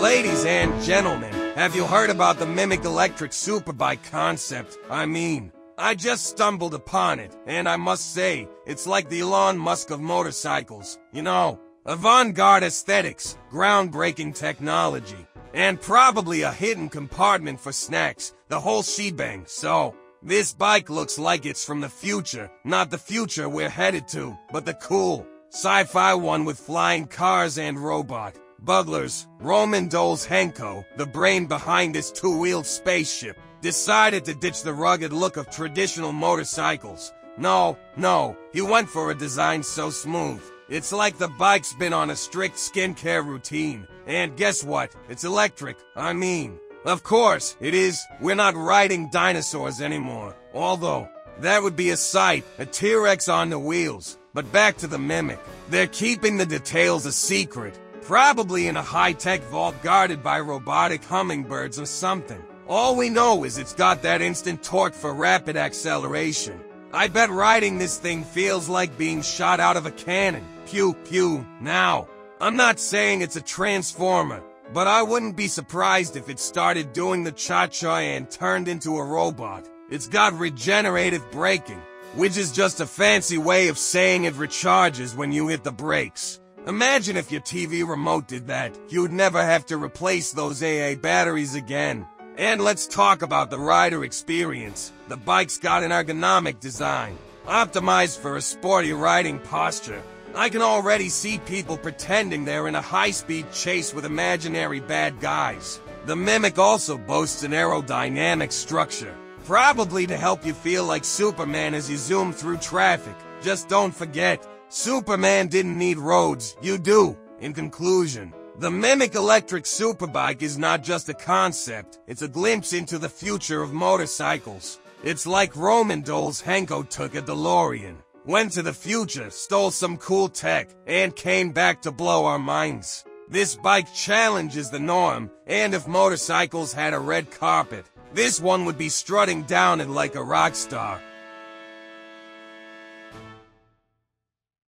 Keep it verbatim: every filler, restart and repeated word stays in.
Ladies and gentlemen, have you heard about the Mimic Electric Superbike concept? I mean, I just stumbled upon it, and I must say, it's like the Elon Musk of motorcycles. You know, avant-garde aesthetics, groundbreaking technology, and probably a hidden compartment for snacks, the whole shebang. So, this bike looks like it's from the future, not the future we're headed to, but the cool, sci-fi one with flying cars and robot buglers. Roman Dolzhenko, the brain behind this two-wheeled spaceship, decided to ditch the rugged look of traditional motorcycles. No, no, he went for a design so smooth, it's like the bike's been on a strict skincare routine. And guess what? It's electric. I mean, of course it is. We're not riding dinosaurs anymore. Although, that would be a sight, a T-Rex on the wheels. But back to the Mimic. They're keeping the details a secret. Probably in a high-tech vault guarded by robotic hummingbirds or something. All we know is it's got that instant torque for rapid acceleration. I bet riding this thing feels like being shot out of a cannon. Pew, pew. Now, I'm not saying it's a transformer, but I wouldn't be surprised if it started doing the cha-cha and turned into a robot. It's got regenerative braking, which is just a fancy way of saying it recharges when you hit the brakes. Imagine if your T V remote did that. You'd never have to replace those double A batteries again. And let's talk about the rider experience. The bike's got an ergonomic design, optimized for a sporty riding posture. I can already see people pretending they're in a high-speed chase with imaginary bad guys. The Mimic also boasts an aerodynamic structure, probably to help you feel like Superman as you zoom through traffic. Just don't forget, Superman didn't need roads, you do. In conclusion, the Mimic Electric Superbike is not just a concept, it's a glimpse into the future of motorcycles. It's like Roman Dolzhenko took a DeLorean, went to the future, stole some cool tech, and came back to blow our minds. This bike challenges the norm, and if motorcycles had a red carpet, this one would be strutting down it like a rock star.